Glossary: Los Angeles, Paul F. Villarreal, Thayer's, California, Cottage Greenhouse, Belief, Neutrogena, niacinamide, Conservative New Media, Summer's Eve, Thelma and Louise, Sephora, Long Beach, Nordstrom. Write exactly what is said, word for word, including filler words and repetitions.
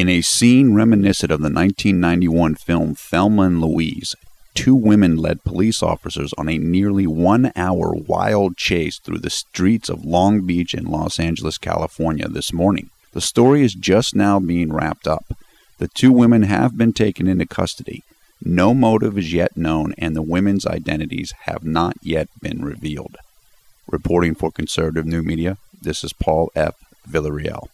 In a scene reminiscent of the nineteen ninety-one film Thelma and Louise, two women led police officers on a nearly one-hour wild chase through the streets of Long Beach in Los Angeles, California this morning. The story is just now being wrapped up. The two women have been taken into custody. No motive is yet known, and the women's identities have not yet been revealed. Reporting for Conservative New Media, this is Paul F. Villarreal.